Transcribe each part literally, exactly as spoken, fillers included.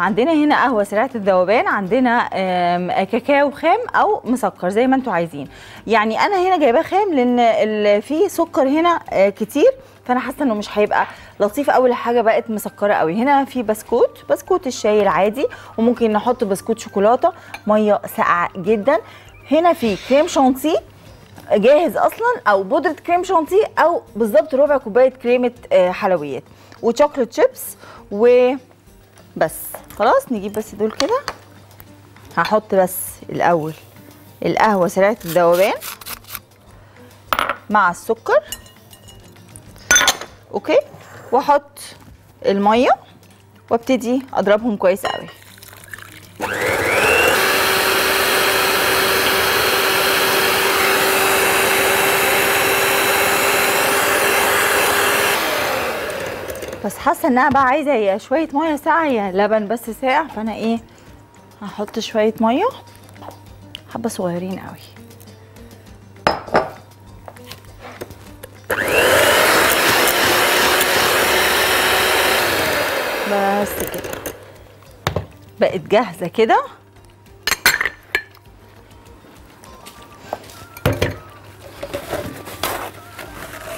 عندنا هنا قهوه سريعه الذوبان، عندنا كاكاو خام او مسكر زي ما انتم عايزين. يعني انا هنا جايباه خام لان في سكر هنا كتير، فانا حاسه انه مش هيبقى لطيف. اول حاجه بقت مسكره قوي. هنا في بسكوت، بسكوت الشاي العادي، وممكن نحط بسكوت شوكولاته، ميه ساقعه جدا. هنا في كريم شانتيه جاهز اصلا او بودره كريم شانتيه، او بالظبط ربع كوبايه كريمه حلويات، وشوكليت شيبس و بس. خلاص نجيب بس دول كده. هحط بس الاول القهوه سريعه الذوبان مع السكر، اوكي، واحط الميه وابتدي اضربهم كويس قوي. بس حاسه انها بقى عايزه يا شويه ميه ساقعه يا لبن بس ساقع، فانا ايه هحط شويه ميه حبه صغيرين قوي. بس كده بقت جاهزه كده.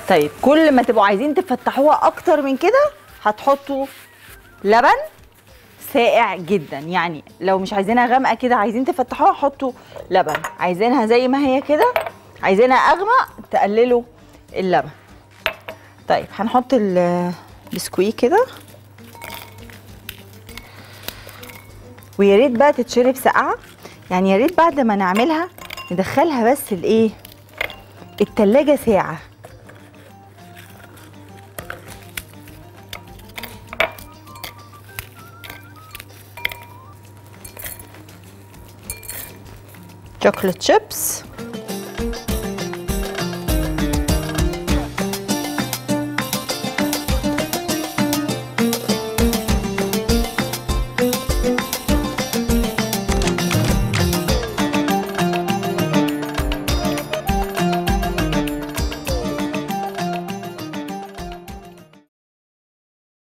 طيب كل ما تبقوا عايزين تفتحوها اكتر من كده هتحطوا لبن ساقع جدا. يعني لو مش عايزينها غامقه كده عايزين تفتحوها حطوا لبن، عايزينها زي ما هي كده عايزينها اغمق تقللوا اللبن. طيب هنحط البسكويت كده، ويا ريت بقى تتشرب ساقعه. يعني يا ريت بعد ما نعملها ندخلها بس الايه التلاجة ساعه. شوكولات شيبس